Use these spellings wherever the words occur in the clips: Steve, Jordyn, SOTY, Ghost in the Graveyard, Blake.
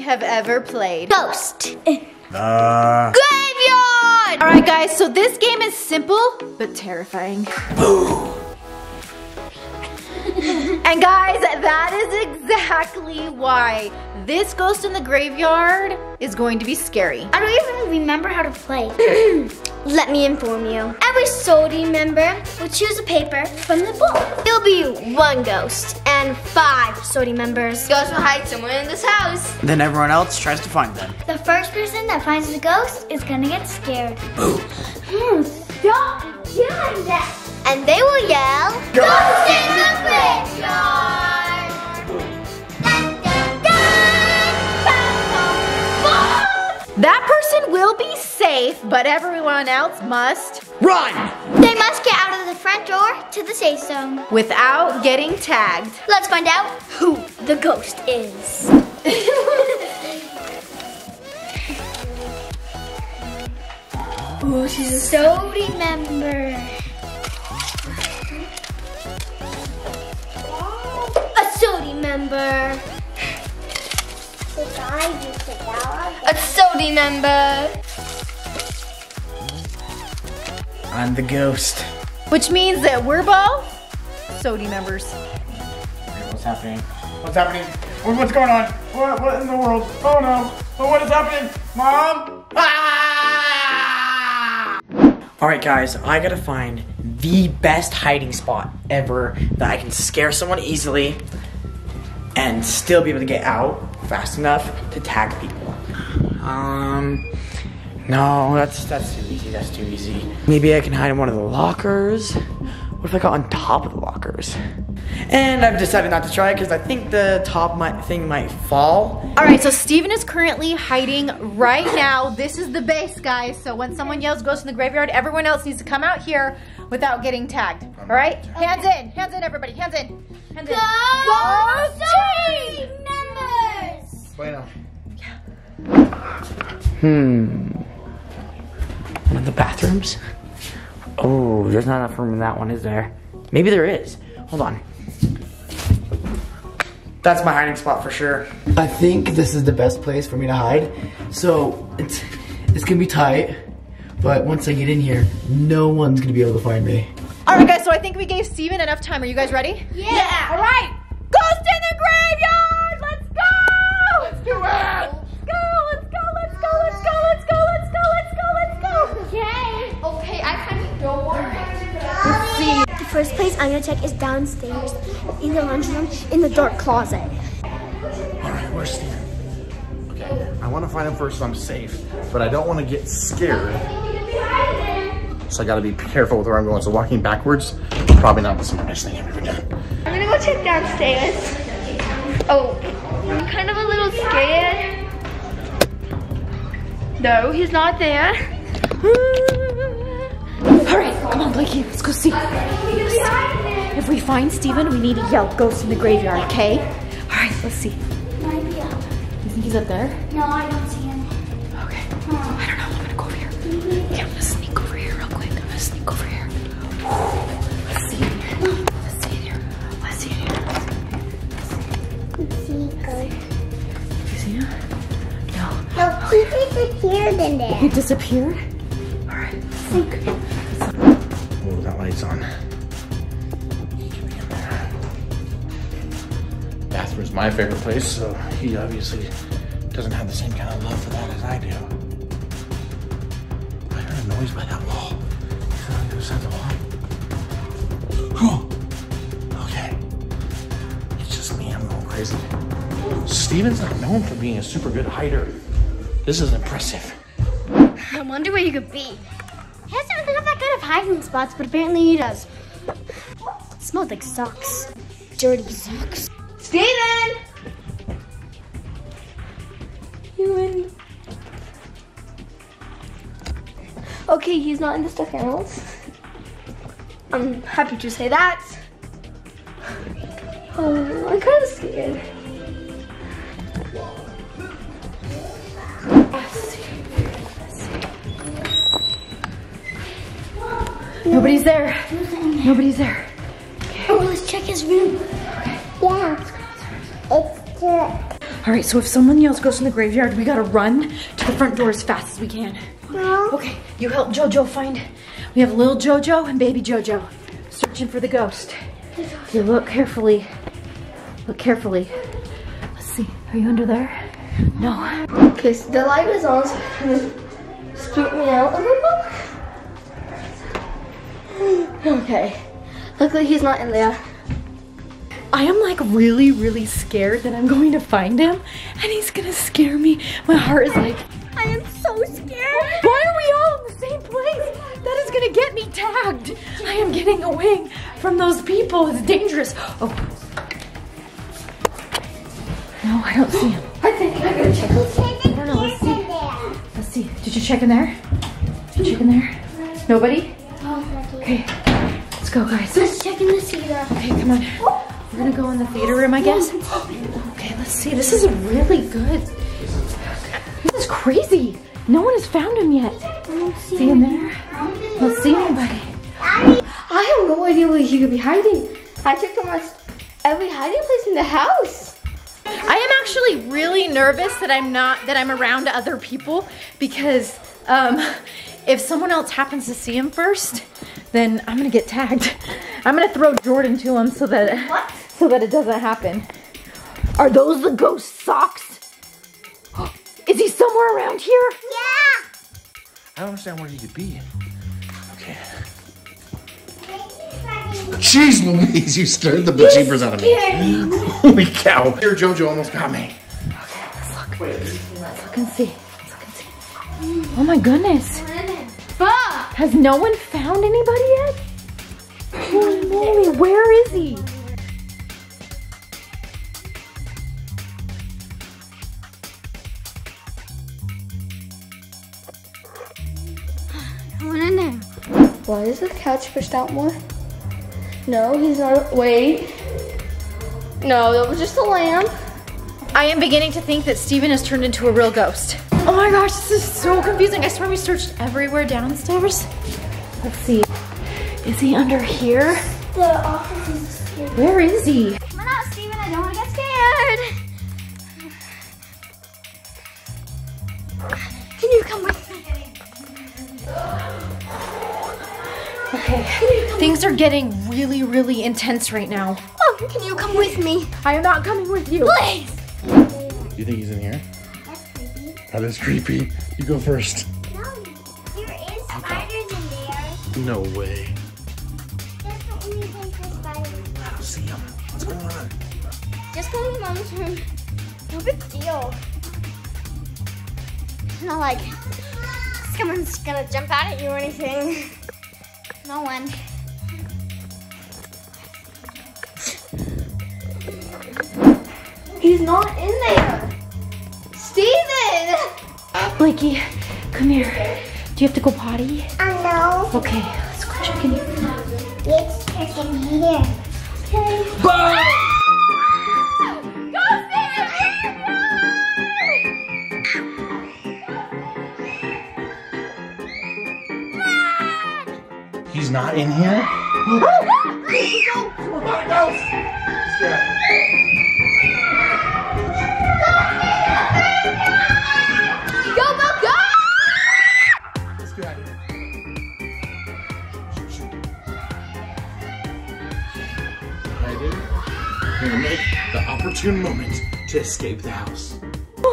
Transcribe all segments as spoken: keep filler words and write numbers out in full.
Have ever played. Ghost. Uh. Graveyard! Alright guys, so this game is simple, but terrifying. And guys, that is exactly why this Ghost in the Graveyard is going to be scary. I don't even remember how to play. Let me inform you. Every SOTY member will choose a paper from the book. There'll be one ghost and five SOTY members. Ghosts will hide somewhere in this house. Then everyone else tries to find them. The first person that finds the ghost is gonna get scared. Boo! Mm, stop doing that! And they will yell, Ghost in the Graveyard! That person will be safe, but everyone else must run. They must get out of the front door to the safe zone without getting tagged. Let's find out who the ghost is. Ooh, she's a SOTY member. A SOTY member. A SOTY member. I'm the ghost. Which means that we're both SOTY members. What's happening? What's happening? What's going on? What, what in the world? Oh no. But what is happening? Mom? Ah! Alright guys, I gotta find the best hiding spot ever that I can scare someone easily and still be able to get out fast enough to tag people. Um, no, that's that's too easy, that's too easy. Maybe I can hide in one of the lockers. What if I got on top of the lockers? And I've decided not to try it because I think the top might, thing might fall. All right, so Steven is currently hiding right now. This is the base, guys. So when someone yells Ghost in the Graveyard, everyone else needs to come out here without getting tagged. All right, hands in, hands in everybody, hands in. Hands in. Ghost team members! Bueno. Yeah. Hmm. One of the bathrooms? Oh, there's not enough room in that one, is there? Maybe there is. Hold on. That's my hiding spot for sure. I think this is the best place for me to hide. So it's it's gonna be tight, but once I get in here, no one's gonna be able to find me. All right, guys. So I think we gave Steven enough time. Are you guys ready? Yeah. yeah. All right. Ghost in the Graveyard. Let's go. Let's do it. Go. Let's go. Let's go. Let's go. Let's go. Let's go. Let's go. Let's go. Okay. Okay. I kind of don't want to. Let's see. The first place I'm gonna check is downstairs, in the laundry room, in the dark closet. All right, where's Steven? Okay, I want to find him first so I'm safe, but I don't want to get scared. So I gotta be careful with where I'm going. So walking backwards, probably not the smartest thing I've ever done. I'm gonna go check downstairs. Oh, I'm kind of a little scared. No, he's not there. All right, come on, Blakey, let's go see. If we find Steven, we need to yell Ghost in the Graveyard, okay? All right, let's see. Might be up. You think he's up there? No, I don't see him. Okay, I don't know, I'm gonna go over here. disappear. All right, look. Oh, that light's on. He could be in there. Bathroom's my favorite place, so he obviously doesn't have the same kind of love for that as I do. I heard a noise by that wall. He's on the other side of the wall. Cool. Okay. It's just me. I'm going crazy. Steven's not known for being a super good hider. This is impressive. I wonder where you could be. He doesn't really have that kind of hiding spots, but apparently he does. It smells like socks. Dirty socks. Steven! You in? Okay, he's not into stuffed animals. I'm happy to say that. Oh, I'm kind of scared. Nobody's there. Nothing. Nobody's there. Okay. Oh, let's check his room. Okay. Yeah. It's there. All right, so if someone yells ghost in the graveyard, we gotta run to the front door as fast as we can. Well, okay, you help JoJo find. We have little JoJo and baby JoJo searching for the ghost. You look carefully. Look carefully. Let's see. Are you under there? No. Okay, so the light was on, so can scoot me out a little? Okay, luckily he's not in there. I am like really, really scared that I'm going to find him and he's gonna scare me. My heart is like, I am so scared. Why are we all in the same place? That is gonna get me tagged. I am getting away from those people. It's dangerous. Oh. No, I don't see him. I think I gotta check. I don't know, let's see. Let's see. Did you check in there? Did you check in there? Nobody? Okay, let's go, guys. Let's check in the theater. Okay, come on. We're gonna go in the theater room, I guess. Okay, let's see. This is really good. This is crazy. No one has found him yet. See him there? I don't see anybody. I have no idea where he could be hiding. I checked almost every hiding place in the house. I am actually really nervous that I'm not that I'm around other people because um, if someone else happens to see him first, then I'm gonna get tagged. I'm gonna throw Jordyn to him so that what? so that it doesn't happen. Are those the ghost socks? Is he somewhere around here? Yeah. I don't understand where he could be. Okay. Jeez Louise, you stirred the bejeebers out of me. Holy cow. Here, JoJo almost got me. Okay, let's look. Let's look and see. Let's look and see. Oh my goodness. Bah! Has no one found anybody yet? Holy moly, where is he? No one in there. Why is the couch pushed out more? No, he's not. Wait. No, that was just a lamp. I am beginning to think that Steven has turned into a real ghost. Oh my gosh, this is so confusing. I swear we searched everywhere downstairs. Let's see. Is he under here? The office is scared. Where is he? Come on out, Steven. I don't want to get scared. Can you come with me? Okay. Things are getting really, really intense right now. Oh, can you come with me? I am not coming with you. Please! You think he's in here? That is creepy. You go first. No, there is spiders in there. No way. That's the only place for spiders. I don't see them. What's going on? Just go to mom's room. No big deal. It's not like someone's gonna jump out at you or anything. No one. He's not in there. Steven! Blakey, come here. Do you have to go potty? Uh, no. Okay, let's go check in here. Let's check in here. Okay. Bye! Ah! Go, Steven! Ah! He's not in here? Oh! We're by the house! Yeah. Go, go, go! We're gonna make the opportune moment to escape the house. Get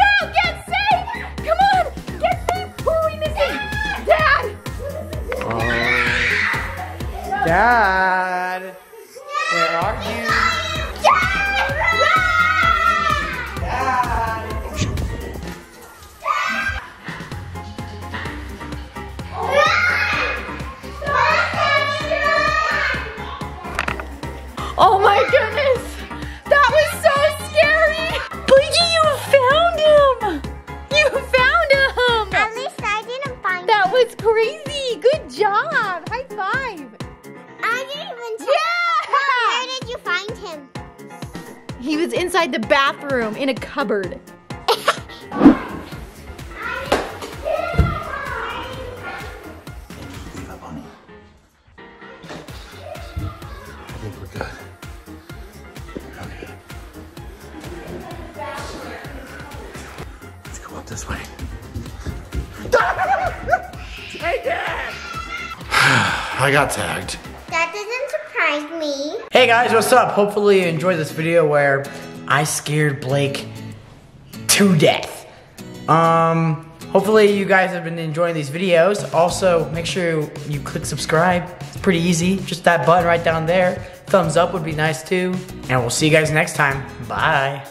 out! Get safe! Come on! Get safe! Who are we missing? Dad! Dad! Oh. Dad! Dad! Where are you? Dad! Dad! Oh my goodness! That was so scary! Blakey, you found him! You found him! At least I didn't find him. That was crazy! Good job! High five! I didn't even tell yeah. Mom, where did you find him? He was inside the bathroom in a cupboard. This way. Hey, Dad! I got tagged. That doesn't surprise me. Hey guys, what's up? Hopefully you enjoyed this video where I scared Blake to death. Um, hopefully you guys have been enjoying these videos. Also, make sure you click subscribe. It's pretty easy. Just that button right down there. Thumbs up would be nice too. And we'll see you guys next time. Bye.